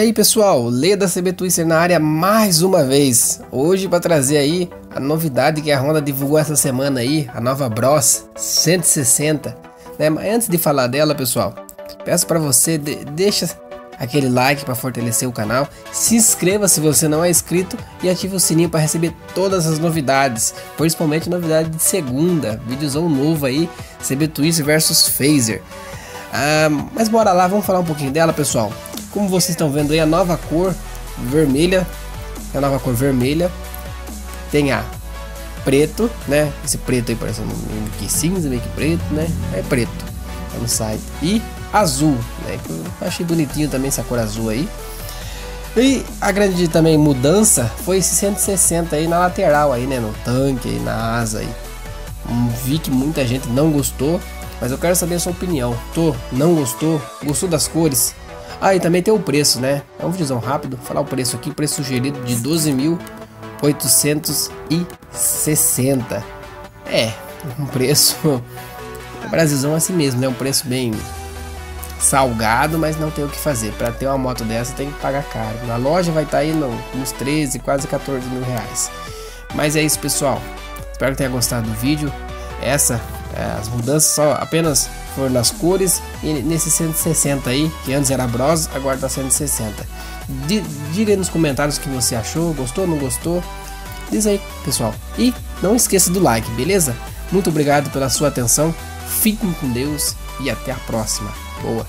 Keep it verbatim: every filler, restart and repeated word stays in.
aí pessoal, Lê da C B Twister na área mais uma vez, hoje para trazer aí a novidade que a Honda divulgou essa semana aí, a Nova Bros cento e sessenta, né? Mas antes de falar dela pessoal, peço para você, de deixa aquele like para fortalecer o canal, se inscreva se você não é inscrito e ative o sininho para receber todas as novidades, principalmente novidade de segunda, vídeozão novo aí, C B Twister versus Phaser. Ah, mas bora lá, vamos falar um pouquinho dela pessoal. Como vocês estão vendo aí, a nova cor vermelha, a nova cor vermelha tem a preto, né? Esse preto aí parece meio que cinza, meio que preto, né? É preto, tá no site. E azul, né? Eu achei bonitinho também essa cor azul aí. E a grande também mudança foi esse cento e sessenta aí na lateral aí, né? No tanque, aí, na asa aí. Vi que muita gente não gostou. Mas eu quero saber a sua opinião. Tô, não gostou? Gostou das cores? Ah, e também tem o preço, né? É um videozão rápido. Vou falar o preço aqui. Preço sugerido de doze mil oitocentos e sessenta. É, um preço... O Brasilzão é assim mesmo, né? Um preço bem salgado, mas não tem o que fazer. Para ter uma moto dessa, tem que pagar caro. Na loja vai estar aí no, nos treze, quase quatorze mil reais. Mas é isso, pessoal. Espero que tenha gostado do vídeo. Essa... As mudanças só apenas foram nas cores e nesse cento e sessenta aí, que antes era Bros, agora tá cento e sessenta. Diga aí nos comentários o que você achou, gostou, não gostou? Diz aí, pessoal. E não esqueça do like, beleza? Muito obrigado pela sua atenção, fiquem com Deus e até a próxima. Boa!